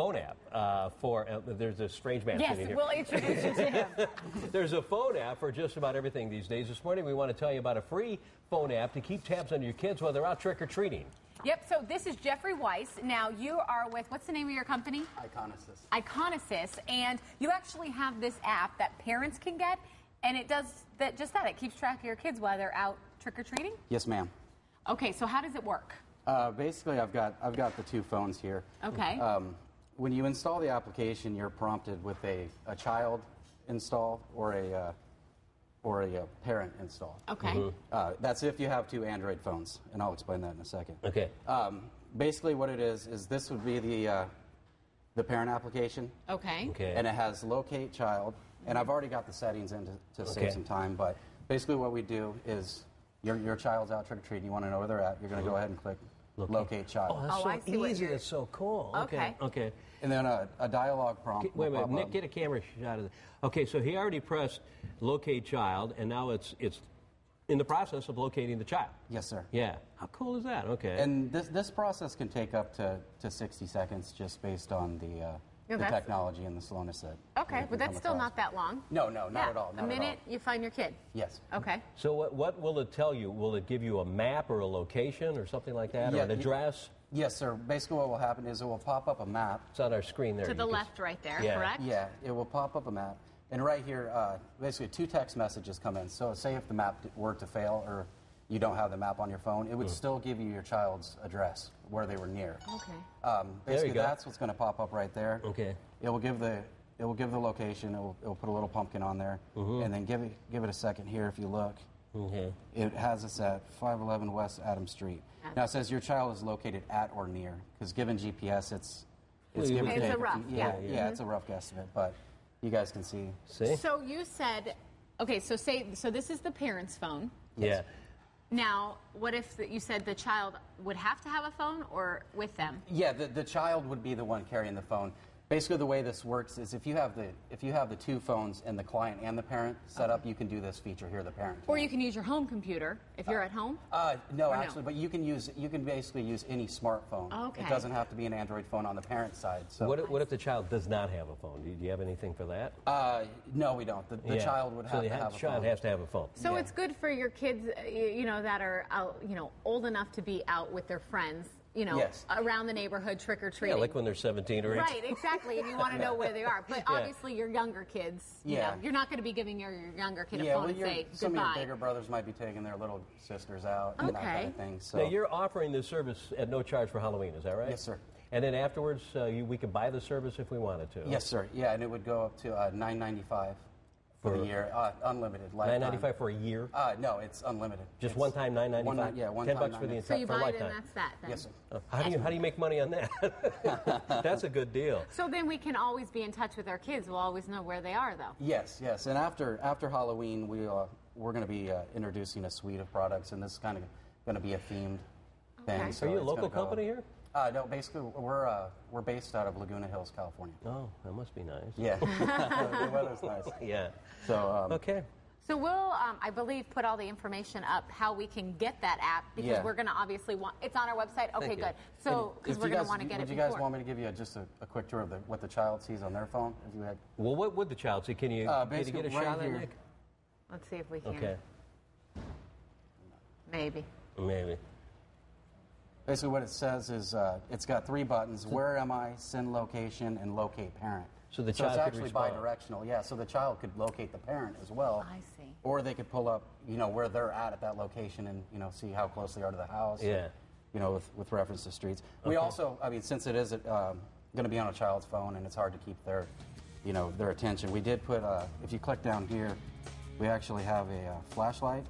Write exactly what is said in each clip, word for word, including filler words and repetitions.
phone app uh, for, uh, there's a strange man yes, sitting here. Yes, we'll introduce you to him. There's a phone app for just about everything these days. This morning we want to tell you about a free phone app to keep tabs on your kids while they're out trick-or-treating. Yep, so this is Jeffrey Weiss. Now, you are with, what's the name of your company? Iconosys. Iconosys, and you actually have this app that parents can get, and it does that just that. It keeps track of your kids while they're out trick-or-treating? Yes, ma'am. Okay, so how does it work? Uh, basically, I've got, I've got the two phones here. Okay. Um, when you install the application, you're prompted with a, a child install or a... Uh, or a uh, parent install. Okay. Mm-hmm. uh, that's if you have two Android phones, and I'll explain that in a second. Okay. Um, basically what it is, is this would be the, uh, the parent application. Okay. Okay. And it has locate child, and I've already got the settings in to, to okay. save some time, but basically what we do is your, your child's out trick-or-treating, you want to know where they're at, you're going to go ahead and click locate, locate child. Oh, that's oh, so I see easy, what you're... that's so cool. Okay. Okay. Okay. And then a, a dialogue prompt. Okay, wait a minute, Nick, up. Get a camera shot of this. Okay, so he already pressed locate child, and now it's it's in the process of locating the child. Yes, sir. Yeah. How cool is that? Okay. And this this process can take up to, to sixty seconds just based on the, uh, no, the technology and the slowness that. Okay, but that's still across. Not that long. No, no, not yeah. at all. Not a minute, you find your kid. Yes. Okay. So what what will it tell you? Will it give you a map or a location or something like that, yeah, or an address? Yes, sir. Basically what will happen is it will pop up a map. It's on our screen there. To the left can... right there, yeah. correct? Yeah, it will pop up a map. And right here, uh, basically two text messages come in. So say if the map were to fail or you don't have the map on your phone, it would mm. still give you your child's address, where they were near. Okay. Um, basically that's what's going to pop up right there. Okay. It will give the, it will give the location, it will, it will put a little pumpkin on there, mm-hmm. and then give it, give it a second here if you look. Okay. It has us at five eleven West Adams Street. Adams. Now it says your child is located at or near, because given G P S, it's... It's, well, it's a rough, yeah. Yeah, yeah, yeah mm-hmm. it's a rough guesstimate, but... You guys can see. See. So you said, okay. So say, so this is the parent's phone. Yes. Yeah. Now, what if the, you said the child would have to have a phone or with them? Yeah, the the child would be the one carrying the phone. Basically, the way this works is if you have the if you have the two phones and the client and the parent set okay. up, you can do this feature here, the parent. Or you can use your home computer if you're uh, at home. Uh, no, or actually, no? But you can use you can basically use any smartphone. Okay. It doesn't have to be an Android phone on the parent side. So what if, what if the child does not have a phone? Do you have anything for that? Uh, no, we don't. The, the yeah. child would have so to have, have a phone. The child has to have a phone. So yeah. it's good for your kids, you know, that are out, you know, old enough to be out with their friends. You know, yes. around the neighborhood trick-or-treating. Yeah, like when they're seventeen or eighteen. Right, exactly, and you want to know where they are. But yeah. obviously your younger kids, you yeah. know, you're not going to be giving your, your younger kid yeah, a phone well, and say goodbye. Some of your bigger brothers might be taking their little sisters out okay. and that kind of thing. So. Now, you're offering this service at no charge for Halloween, is that right? Yes, sir. And then afterwards, uh, you, we could buy the service if we wanted to. Yes, sir. Yeah, and it would go up to uh, nine ninety-five. For the year, uh, unlimited. Nine ninety-five for a year? Uh, no, it's unlimited. Just it's one time, nine ninety-five. Yeah, one ten time. Ten bucks for the entire. So you buy it, and that's that. Then. Yes, sir. Uh, how do you how do you make money on that? That's a good deal. So then we can always be in touch with our kids. We'll always know where they are, though. Yes, yes. And after after Halloween, we uh, we're going to be uh, introducing a suite of products, and this is kind of going to be a themed okay. thing. So are you a local company here? Uh, no, basically we're uh, we're based out of Laguna Hills, California. Oh, that must be nice. Yeah, the weather's nice. Yeah. So um, okay. So we'll, um, I believe, put all the information up how we can get that app because yeah. we're going to obviously want. It's on our website. Okay, good. So because we're going to want to get it. Would you guys before. want me to give you a, just a, a quick tour of the, what the child sees on their phone? If you had. Well, what would the child see? Can you, uh, can you get a shot at Nick? Let's see if we can. Okay. Maybe. Maybe. Basically what it says is uh, it's got three buttons, where am I, send location, and locate parent. So the so child it's actually respond. Bi-directional, yeah, so the child could locate the parent as well. I see. Or they could pull up, you know, where they're at at that location and, you know, see how close they are to the house. Yeah. And, you know, with, with reference to streets. Okay. We also, I mean, since it is um, going to be on a child's phone and it's hard to keep their, you know, their attention, we did put, uh, if you click down here, we actually have a uh, flashlight.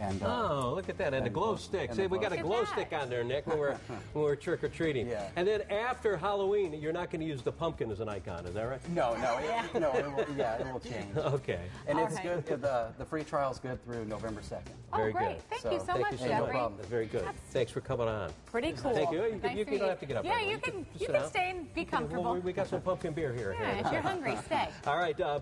And, uh, oh, look at that, and, and the glow stick. See, we got a glow stick on there, Nick, when we're, when we're trick-or-treating. Yeah. And then after Halloween, you're not going to use the pumpkin as an icon, is that right? No, no, yeah. it, no, it will, yeah, it will change. Okay. And all it's right. good, the, the free trial's good through November second. Oh, very great. Good. Thank so, you so thank much, you so Jeffrey. No problem. Very good. That's Thanks for coming on. Pretty cool. Thank you. You, nice you, you don't have to get up. Yeah, right. you, you can, can, you can stay and be comfortable. Well, we, we got some pumpkin beer here. Yeah, if you're hungry, stay. All right. Uh,